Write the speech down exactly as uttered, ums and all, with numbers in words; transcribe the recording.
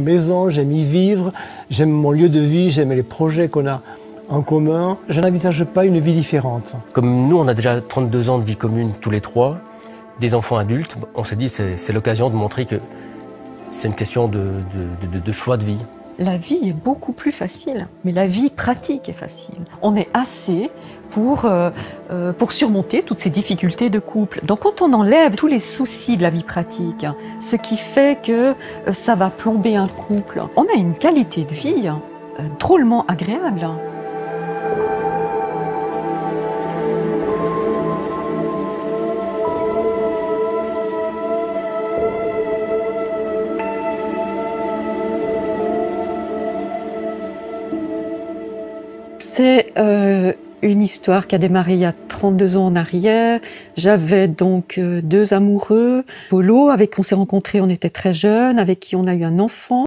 notre maison, j'aime y vivre, j'aime mon lieu de vie, j'aime les projets qu'on a en commun. Je n'envisage pas une vie différente. Comme nous, on a déjà trente-deux ans de vie commune tous les trois, des enfants adultes, on s'est dit que c'est l'occasion de montrer que c'est une question de, de, de, de choix de vie. La vie est beaucoup plus facile, mais la vie pratique est facile. On est assez pour, euh, pour surmonter toutes ces difficultés de couple. Donc quand on enlève tous les soucis de la vie pratique, ce qui fait que ça va plomber un couple, on a une qualité de vie euh, drôlement agréable. C'est euh, une histoire qui a démarré il y a trente-deux ans en arrière. J'avais donc euh, deux amoureux. Polo, avec qui on s'est rencontrés, on était très jeunes, avec qui on a eu un enfant.